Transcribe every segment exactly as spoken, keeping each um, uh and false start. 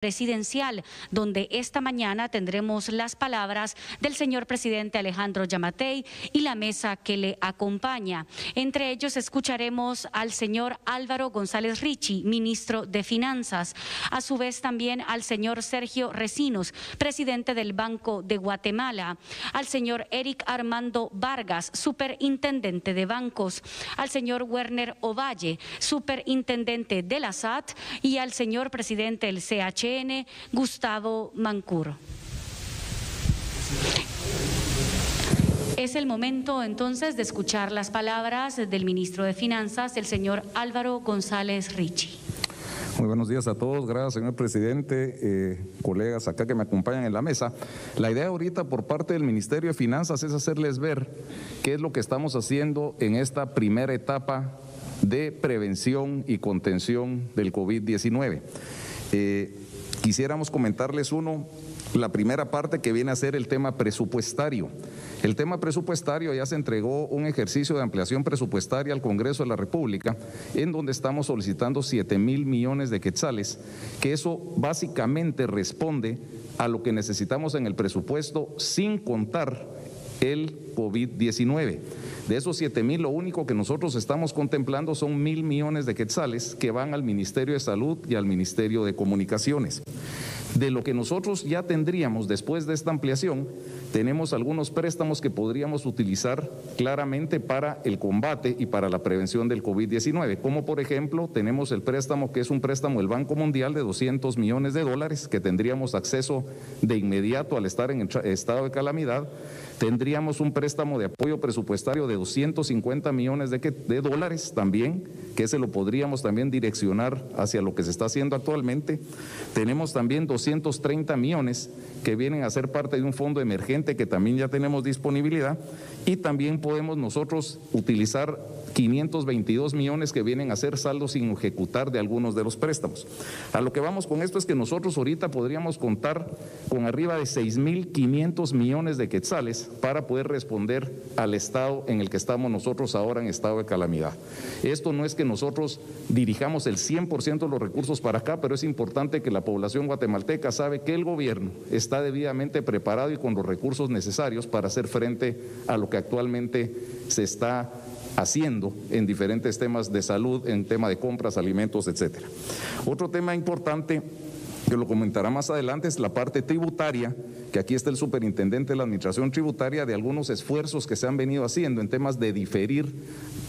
Presidencial, donde esta mañana tendremos las palabras del señor presidente Alejandro Giammattei y la mesa que le acompaña. Entre ellos escucharemos al señor Álvaro González Ricci, ministro de Finanzas, a su vez también al señor Sergio Recinos, presidente del Banco de Guatemala, al señor Eric Armando Vargas, superintendente de bancos, al señor Werner Ovalle, superintendente de la S A T y al señor presidente del C H N, Gustavo Mancur. Es el momento entonces de escuchar las palabras del ministro de Finanzas, el señor Álvaro González Ricci. Muy buenos días a todos, gracias señor presidente, eh, colegas acá que me acompañan en la mesa. La idea ahorita por parte del Ministerio de Finanzas es hacerles ver qué es lo que estamos haciendo en esta primera etapa de prevención y contención del COVID diecinueve. Eh, Quisiéramos comentarles uno, la primera parte que viene a ser el tema presupuestario. El tema presupuestario ya se entregó un ejercicio de ampliación presupuestaria al Congreso de la República, en donde estamos solicitando siete mil millones de quetzales, que eso básicamente responde a lo que necesitamos en el presupuesto sin contar el COVID diecinueve. De esos siete mil, lo único que nosotros estamos contemplando son mil millones de quetzales que van al Ministerio de Salud y al Ministerio de Comunicaciones. De lo que nosotros ya tendríamos después de esta ampliación, tenemos algunos préstamos que podríamos utilizar claramente para el combate y para la prevención del COVID diecinueve, como por ejemplo tenemos el préstamo que es un préstamo del Banco Mundial de doscientos millones de dólares que tendríamos acceso de inmediato al estar en estado de calamidad. Tendríamos un préstamo de apoyo presupuestario de doscientos cincuenta millones de, de dólares también, que se lo podríamos también direccionar hacia lo que se está haciendo actualmente. Tenemos también doscientos treinta millones que vienen a ser parte de un fondo emergente que también ya tenemos disponibilidad, y también podemos nosotros utilizar quinientos veintidós millones que vienen a ser saldo sin ejecutar de algunos de los préstamos. A lo que vamos con esto es que nosotros ahorita podríamos contar con arriba de seis mil quinientos millones de quetzales para poder responder al estado en el que estamos nosotros ahora en estado de calamidad. Esto no es que nosotros dirijamos el cien por ciento de los recursos para acá, pero es importante que la población guatemalteca sabe que el gobierno está debidamente preparado y con los recursos necesarios para hacer frente a lo que actualmente se está haciendo en diferentes temas de salud, en tema de compras, alimentos, etcétera. Otro tema importante que lo comentará más adelante es la parte tributaria, que aquí está el superintendente de la administración tributaria, de algunos esfuerzos que se han venido haciendo en temas de diferir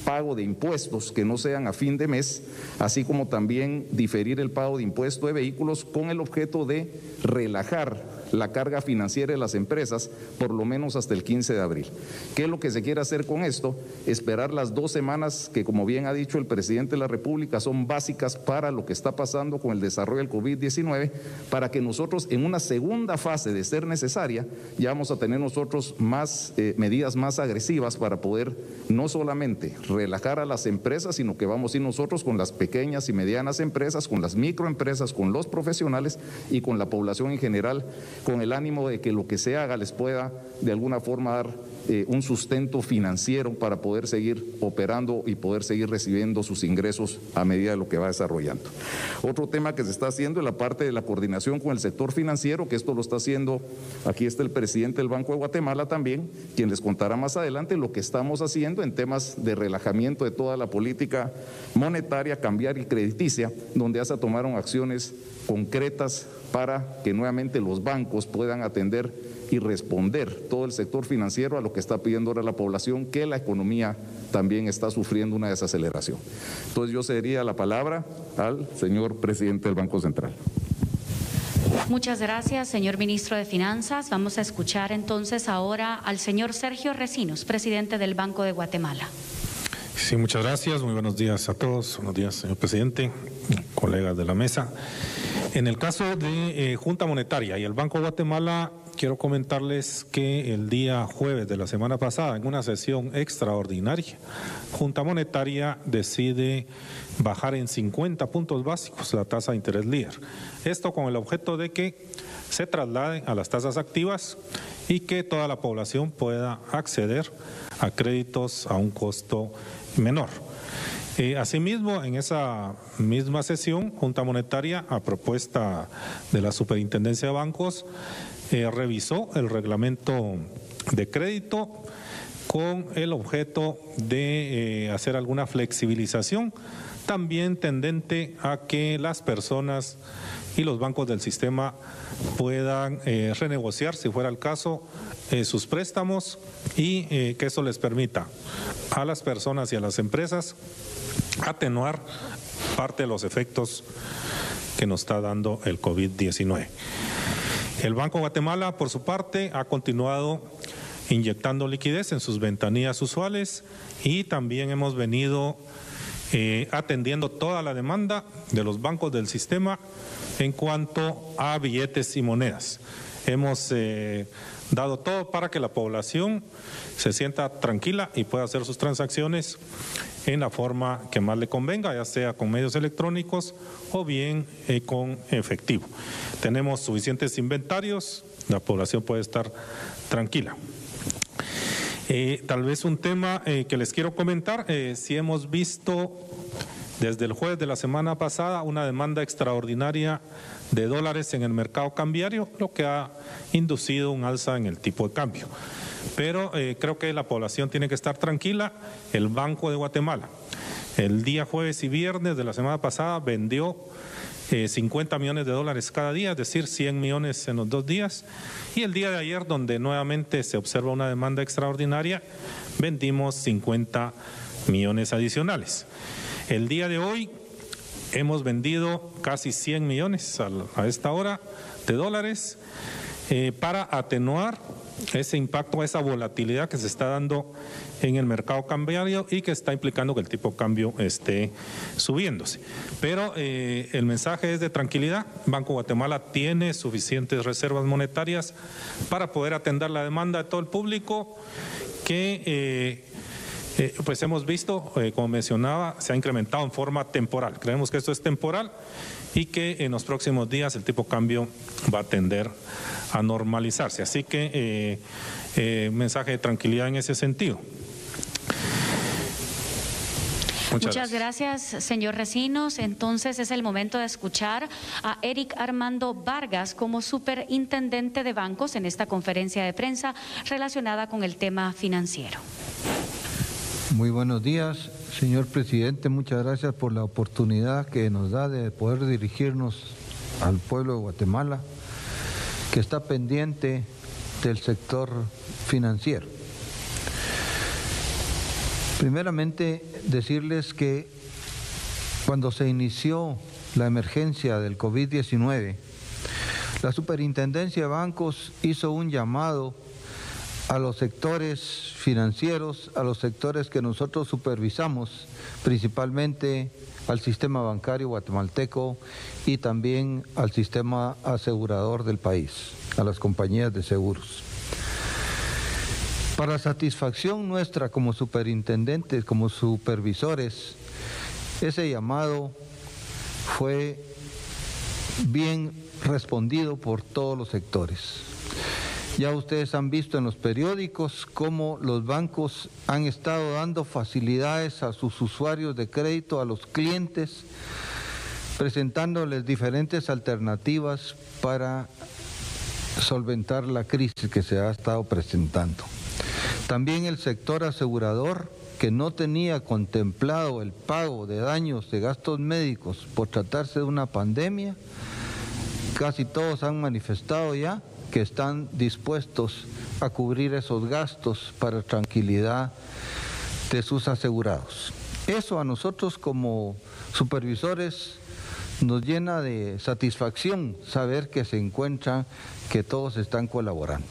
pago de impuestos que no sean a fin de mes, así como también diferir el pago de impuesto de vehículos con el objeto de relajar la carga financiera de las empresas, por lo menos hasta el quince de abril. ¿Qué es lo que se quiere hacer con esto? Esperar las dos semanas que, como bien ha dicho el presidente de la República, son básicas para lo que está pasando con el desarrollo del COVID diecinueve, para que nosotros en una segunda fase de ser necesaria, ya vamos a tener nosotros más eh, medidas más agresivas para poder no solamente relajar a las empresas, sino que vamos a ir nosotros con las pequeñas y medianas empresas, con las microempresas, con los profesionales y con la población en general, con el ánimo de que lo que se haga les pueda de alguna forma dar eh, un sustento financiero para poder seguir operando y poder seguir recibiendo sus ingresos a medida de lo que va desarrollando. Otro tema que se está haciendo es la parte de la coordinación con el sector financiero, que esto lo está haciendo, aquí está el presidente del Banco de Guatemala también, quien les contará más adelante lo que estamos haciendo en temas de relajamiento de toda la política monetaria, cambiaria y crediticia, donde ya se tomaron acciones concretas para que nuevamente los bancos puedan atender y responder todo el sector financiero a lo que está pidiendo ahora la población, que la economía también está sufriendo una desaceleración. Entonces yo cedería la palabra al señor presidente del Banco Central. Muchas gracias, señor ministro de Finanzas. Vamos a escuchar entonces ahora al señor Sergio Recinos, presidente del Banco de Guatemala. Sí, muchas gracias. Muy buenos días a todos. Buenos días, señor presidente, colegas de la mesa. En el caso de eh, Junta Monetaria y el Banco de Guatemala, quiero comentarles que el día jueves de la semana pasada, en una sesión extraordinaria, Junta Monetaria decide bajar en cincuenta puntos básicos la tasa de interés líder. Esto con el objeto de que se trasladen a las tasas activas y que toda la población pueda acceder a créditos a un costo menor. Eh, asimismo, en esa misma sesión, Junta Monetaria, a propuesta de la Superintendencia de Bancos, eh, revisó el reglamento de crédito con el objeto de eh, hacer alguna flexibilización, también tendente a que las personas y los bancos del sistema puedan eh, renegociar, si fuera el caso, eh, sus préstamos y eh, que eso les permita a las personas y a las empresas atenuar parte de los efectos que nos está dando el COVID diecinueve. El Banco de Guatemala, por su parte, ha continuado inyectando liquidez en sus ventanillas usuales y también hemos venido eh, atendiendo toda la demanda de los bancos del sistema en cuanto a billetes y monedas. Hemos eh, dado todo para que la población se sienta tranquila y pueda hacer sus transacciones en la forma que más le convenga, ya sea con medios electrónicos o bien eh, con efectivo. Tenemos suficientes inventarios, la población puede estar tranquila. Eh, tal vez un tema eh, que les quiero comentar, eh, si hemos visto desde el jueves de la semana pasada una demanda extraordinaria de dólares en el mercado cambiario, lo que ha inducido un alza en el tipo de cambio. Pero eh, creo que la población tiene que estar tranquila. El Banco de Guatemala, el día jueves y viernes de la semana pasada, vendió eh, cincuenta millones de dólares cada día, es decir, cien millones en los dos días. Y el día de ayer, donde nuevamente se observa una demanda extraordinaria, vendimos cincuenta millones adicionales. El día de hoy hemos vendido casi cien millones a, a esta hora de dólares eh, para atenuar ese impacto, esa volatilidad que se está dando en el mercado cambiario y que está implicando que el tipo de cambio esté subiéndose. Pero eh, el mensaje es de tranquilidad. Banco Guatemala tiene suficientes reservas monetarias para poder atender la demanda de todo el público que eh, eh, pues hemos visto, eh, como mencionaba, se ha incrementado en forma temporal. Creemos que esto es temporal y que en los próximos días el tipo de cambio va a tender a normalizarse. Así que eh, eh, mensaje de tranquilidad en ese sentido. Muchas, Muchas gracias. gracias, señor Recinos. Entonces es el momento de escuchar a Eric Armando Vargas como superintendente de bancos en esta conferencia de prensa relacionada con el tema financiero. Muy buenos días, señor presidente. Muchas gracias por la oportunidad que nos da de poder dirigirnos al pueblo de Guatemala, que está pendiente del sector financiero. Primeramente, decirles que cuando se inició la emergencia del COVID diecinueve, la Superintendencia de Bancos hizo un llamado a los sectores financieros, a los sectores que nosotros supervisamos, principalmente al sistema bancario guatemalteco y también al sistema asegurador del país, a las compañías de seguros. Para satisfacción nuestra como superintendentes, como supervisores, ese llamado fue bien respondido por todos los sectores. Ya ustedes han visto en los periódicos cómo los bancos han estado dando facilidades a sus usuarios de crédito, a los clientes, presentándoles diferentes alternativas para solventar la crisis que se ha estado presentando. También el sector asegurador, que no tenía contemplado el pago de daños de gastos médicos por tratarse de una pandemia, casi todos han manifestado ya que están dispuestos a cubrir esos gastos para tranquilidad de sus asegurados. Eso a nosotros como supervisores nos llena de satisfacción saber que se encuentra, que todos están colaborando.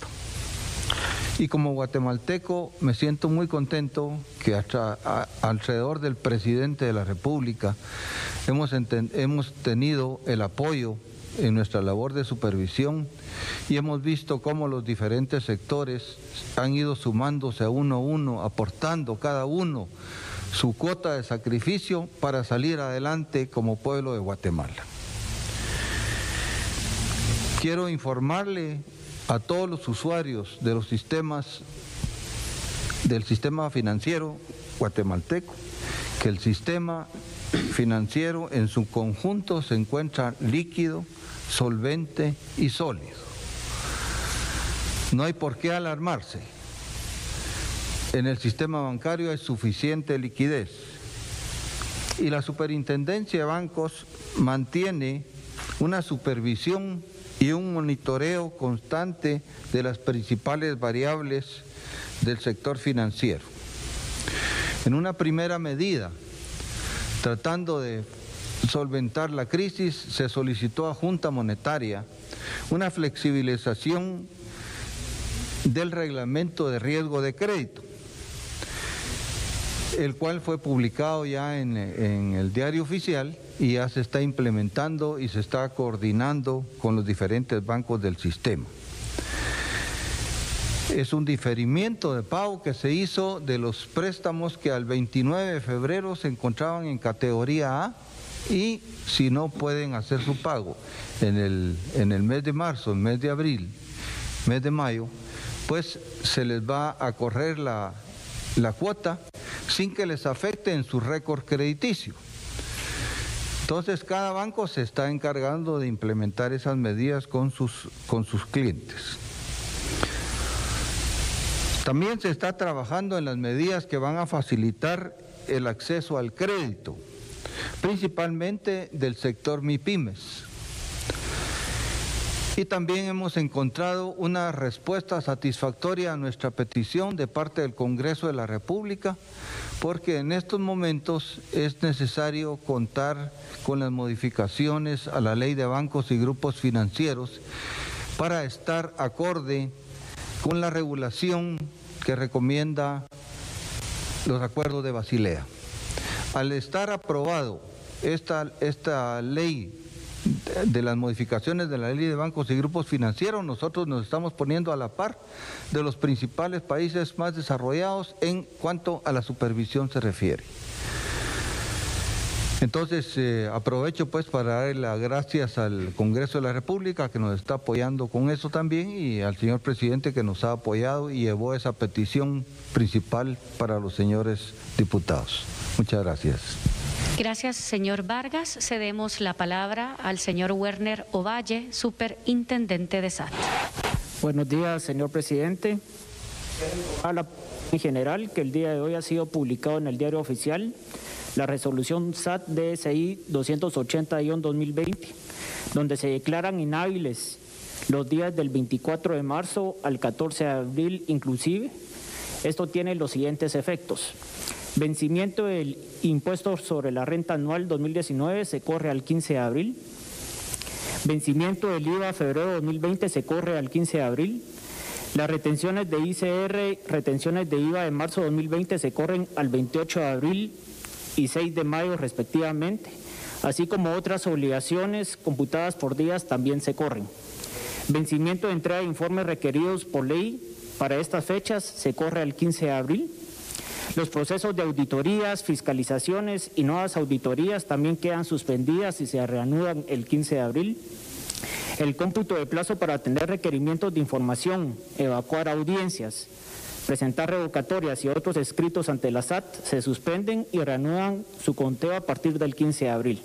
Y como guatemalteco me siento muy contento que hasta a, alrededor del presidente de la República hemos, enten, hemos tenido el apoyo en nuestra labor de supervisión y hemos visto cómo los diferentes sectores han ido sumándose a uno a uno, aportando cada uno su cuota de sacrificio para salir adelante como pueblo de Guatemala. Quiero informarle a todos los usuarios de los sistemas del sistema financiero guatemalteco que el sistema financiero en su conjunto se encuentra líquido, solvente y sólido. No hay por qué alarmarse. En el sistema bancario hay suficiente liquidez y la Superintendencia de Bancos mantiene una supervisión y un monitoreo constante de las principales variables del sector financiero. En una primera medida, tratando de solventar la crisis, se solicitó a Junta Monetaria una flexibilización del reglamento de riesgo de crédito, el cual fue publicado ya en, en el diario oficial y ya se está implementando y se está coordinando con los diferentes bancos del sistema. Es un diferimiento de pago que se hizo de los préstamos que al veintinueve de febrero se encontraban en categoría A y si no pueden hacer su pago en el, en el mes de marzo, el mes de abril, mes de mayo, pues se les va a correr la, la cuota sin que les afecte en su récord crediticio. Entonces cada banco se está encargando de implementar esas medidas con sus, con sus clientes. También se está trabajando en las medidas que van a facilitar el acceso al crédito, principalmente del sector MIPYMES. Y también hemos encontrado una respuesta satisfactoria a nuestra petición de parte del Congreso de la República, porque en estos momentos es necesario contar con las modificaciones a la Ley de Bancos y Grupos Financieros para estar acorde con la regulación que recomienda los acuerdos de Basilea. Al estar aprobado esta, esta ley de las modificaciones de la Ley de Bancos y Grupos Financieros, nosotros nos estamos poniendo a la par de los principales países más desarrollados en cuanto a la supervisión se refiere. Entonces, eh, aprovecho pues para darle las gracias al Congreso de la República que nos está apoyando con eso también y al señor presidente que nos ha apoyado y llevó esa petición principal para los señores diputados. Muchas gracias. Gracias, señor Vargas. Cedemos la palabra al señor Werner Ovalle, superintendente de S A T. Buenos días, señor presidente. A la en general, que el día de hoy ha sido publicado en el diario oficial, la resolución S A T D S I doscientos ochenta guion dos mil veinte, donde se declaran inhábiles los días del veinticuatro de marzo al catorce de abril inclusive. Esto tiene los siguientes efectos. Vencimiento del impuesto sobre la renta anual dos mil diecinueve se corre al quince de abril. Vencimiento del I V A febrero dos mil veinte se corre al quince de abril. Las retenciones de I C R, retenciones de I V A de marzo dos mil veinte se corren al veintiocho de abril y seis de mayo respectivamente, así como otras obligaciones computadas por días también se corren. Vencimiento de entrega de informes requeridos por ley para estas fechas se corre al quince de abril. Los procesos de auditorías, fiscalizaciones y nuevas auditorías también quedan suspendidas y se reanudan el quince de abril. El cómputo de plazo para atender requerimientos de información, evacuar audiencias, presentar revocatorias y otros escritos ante la S A T se suspenden y reanudan su conteo a partir del quince de abril.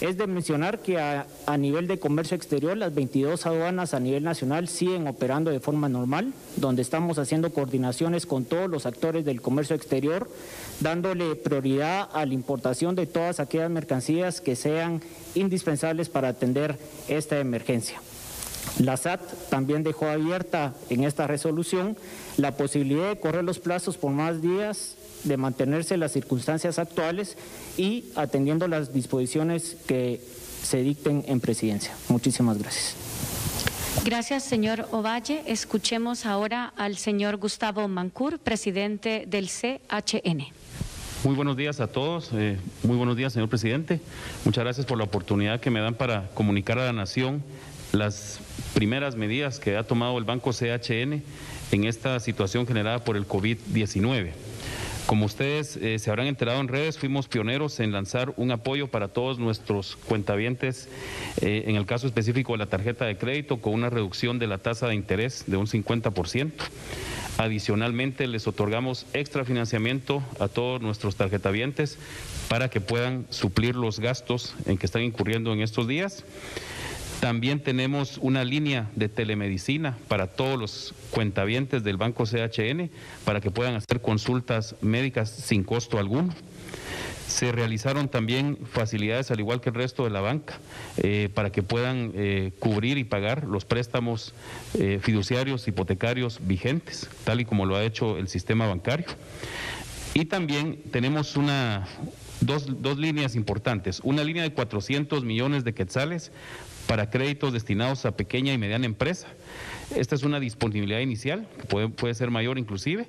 Es de mencionar que a, a nivel de comercio exterior, las veintidós aduanas a nivel nacional siguen operando de forma normal, donde estamos haciendo coordinaciones con todos los actores del comercio exterior, dándole prioridad a la importación de todas aquellas mercancías que sean indispensables para atender esta emergencia. La S A T también dejó abierta en esta resolución la posibilidad de correr los plazos por más días, de mantenerse las circunstancias actuales y atendiendo las disposiciones que se dicten en presidencia. Muchísimas gracias. Gracias, señor Ovalle. Escuchemos ahora al señor Gustavo Mancur, presidente del C H N. Muy buenos días a todos. Eh, muy buenos días, señor presidente. Muchas gracias por la oportunidad que me dan para comunicar a la nación las primeras medidas que ha tomado el Banco C H N en esta situación generada por el COVID diecinueve. Como ustedes eh, se habrán enterado en redes, fuimos pioneros en lanzar un apoyo para todos nuestros cuentavientes, eh, en el caso específico de la tarjeta de crédito, con una reducción de la tasa de interés de un cincuenta por ciento. Adicionalmente, les otorgamos extra financiamiento a todos nuestros tarjetavientes para que puedan suplir los gastos en que están incurriendo en estos días. También tenemos una línea de telemedicina para todos los cuentavientes del Banco C H N para que puedan hacer consultas médicas sin costo alguno. Se realizaron también facilidades, al igual que el resto de la banca, eh, para que puedan eh, cubrir y pagar los préstamos eh, fiduciarios, hipotecarios vigentes, tal y como lo ha hecho el sistema bancario. Y también tenemos una, dos, dos líneas importantes, una línea de cuatrocientos millones de quetzales para créditos destinados a pequeña y mediana empresa. Esta es una disponibilidad inicial, que puede, puede ser mayor inclusive,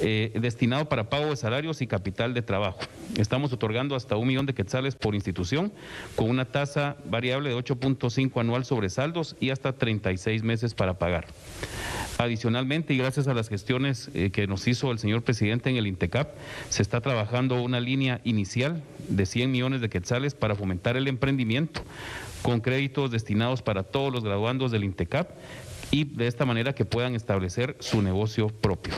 eh, destinado para pago de salarios y capital de trabajo. Estamos otorgando hasta un millón de quetzales por institución, con una tasa variable de ocho punto cinco anual sobre saldos y hasta treinta y seis meses para pagar. Adicionalmente, y gracias a las gestiones eh, que nos hizo el señor presidente en el INTECAP, se está trabajando una línea inicial de cien millones de quetzales para fomentar el emprendimiento, con créditos destinados para todos los graduandos del INTECAP, y de esta manera que puedan establecer su negocio propio.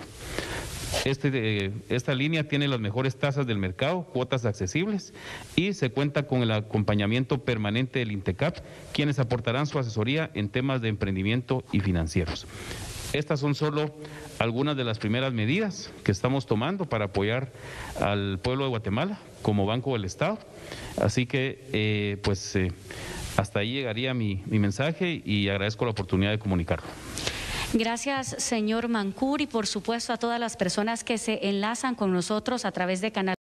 Este, esta línea tiene las mejores tasas del mercado, cuotas accesibles, y se cuenta con el acompañamiento permanente del INTECAP, quienes aportarán su asesoría en temas de emprendimiento y financieros. Estas son solo algunas de las primeras medidas que estamos tomando para apoyar al pueblo de Guatemala como Banco del Estado. Así que, eh, pues, eh, hasta ahí llegaría mi, mi mensaje y agradezco la oportunidad de comunicarlo. Gracias, señor Mancur, y por supuesto a todas las personas que se enlazan con nosotros a través de canales.